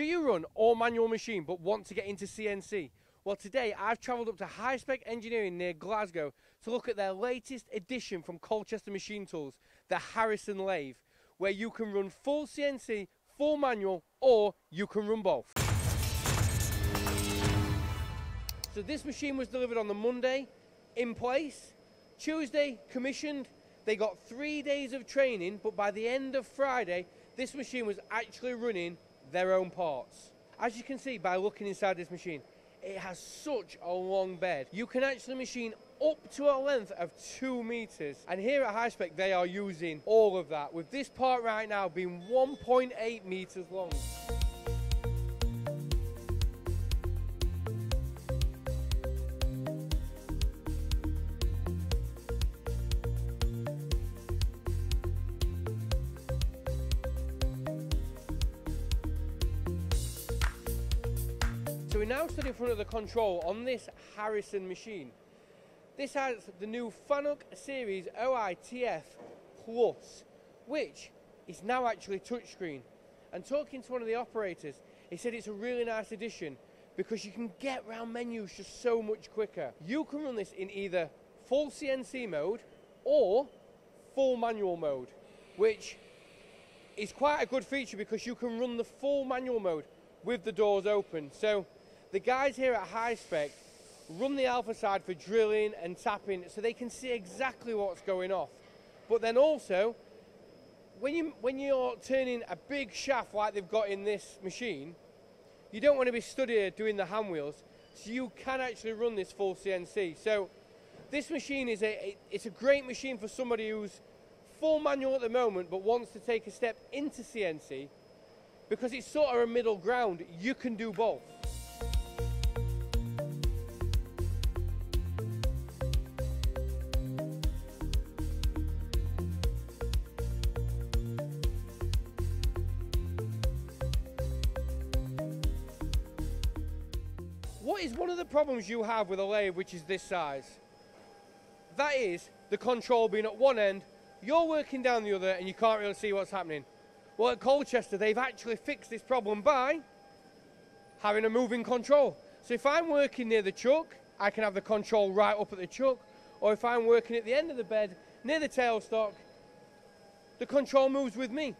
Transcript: Do you run all manual machine but want to get into CNC? Well, today I've travelled up to Hyspec Engineering near Glasgow to look at their latest addition from Colchester Machine Tools, the Harrison lathe, where you can run full CNC, full manual, or you can run both. So this machine was delivered on the Monday, in place, Tuesday commissioned. They got 3 days of training, but by the end of Friday, this machine was actually running their own parts. As you can see by looking inside this machine, it has such a long bed. You can actually machine up to a length of 2 meters. And here at Hyspec, they are using all of that, with this part right now being 1.8 meters long. So we now stood in front of the control on this Harrison machine. This has the new Fanuc Series OITF Plus, which is now actually touchscreen. And talking to one of the operators, he said it's a really nice addition because you can get round menus just so much quicker. You can run this in either full CNC mode or full manual mode, which is quite a good feature because you can run the full manual mode with the doors open. So the guys here at Hyspec run the alpha side for drilling and tapping so they can see exactly what's going off. But then also, when you're turning a big shaft like they've got in this machine, you don't want to be stood here doing the hand wheels, so you can actually run this full CNC. So this machine is it's a great machine for somebody who's full manual at the moment but wants to take a step into CNC, because it's sort of a middle ground. You can do both. What is one of the problems you have with a lathe which is this size? That is the control being at one end, you're working down the other, and you can't really see what's happening. Well, at Colchester, they've actually fixed this problem by having a moving control. So if I'm working near the chuck, I can have the control right up at the chuck, or if I'm working at the end of the bed, near the tailstock, the control moves with me.